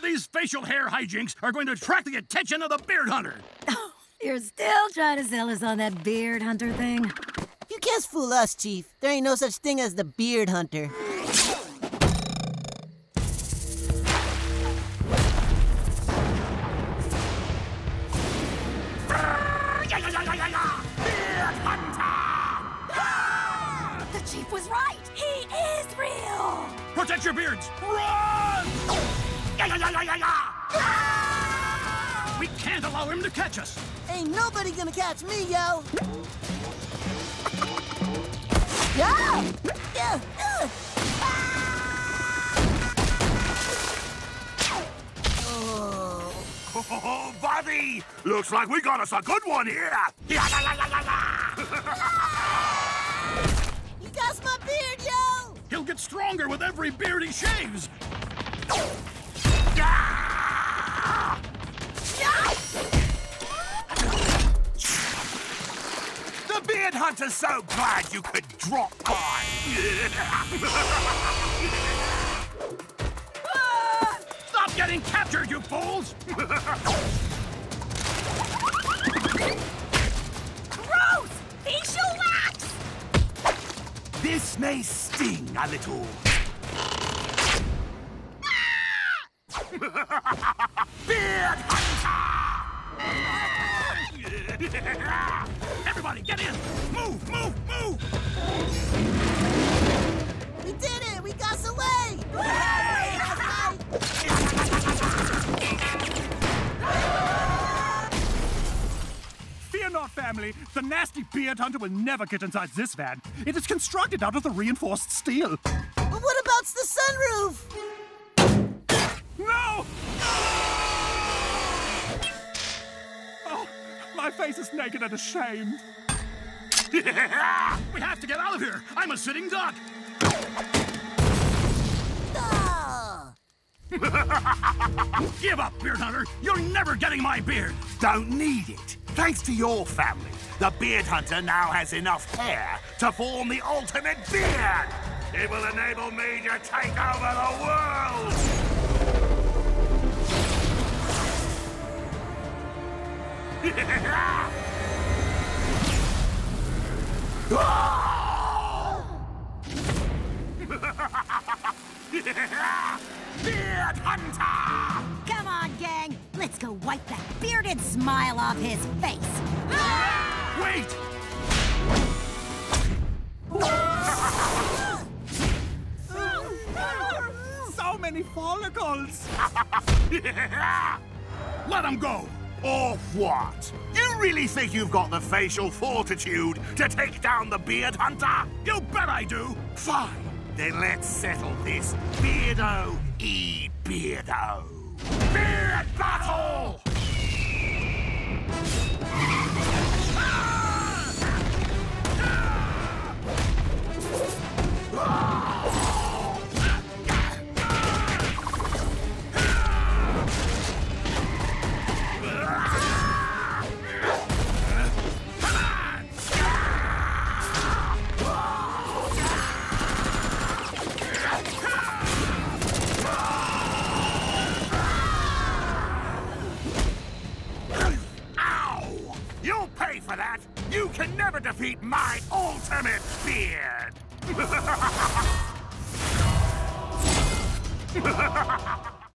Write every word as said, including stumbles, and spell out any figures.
All these facial hair hijinks are going to attract the attention of the beard hunter. Oh, you're still trying to sell us on that beard hunter thing? You can't fool us, Chief. There ain't no such thing as the beard hunter. The Chief was right. He is real. Protect your beards. Run! We can't allow him to catch us. Ain't nobody gonna catch me, yo. Yeah! Yeah! Uh. Oh. Oh, Bobby! Looks like we got us a good one here. You got my beard, yo! He'll get stronger with every beard he shaves. Ah! The beard hunter's so glad you could drop by. Ah! Stop getting captured, you fools! Gross! Facial wax! This may sting a little. Beard hunter! Everybody, get in! Move, move, move! We did it! We got away! Fear not, family. The nasty beard hunter will never get inside this van. It is constructed out of the reinforced steel. But what about the sunroof? No! Oh, my face is naked and ashamed. We have to get out of here. I'm a sitting duck. Oh. Give up, beard hunter. You're never getting my beard. Don't need it. Thanks to your family, the beard hunter now has enough hair to form the ultimate beard. It will enable me to take over the world. Beard hunter! Come on, gang. Let's go wipe that bearded smile off his face. Wait! So many follicles. Let him go. Or what? You really think you've got the facial fortitude to take down the beard hunter? You bet I do! Fine, then let's settle this beardo e beardo. Beard battle! For that, you can never defeat my ultimate beard!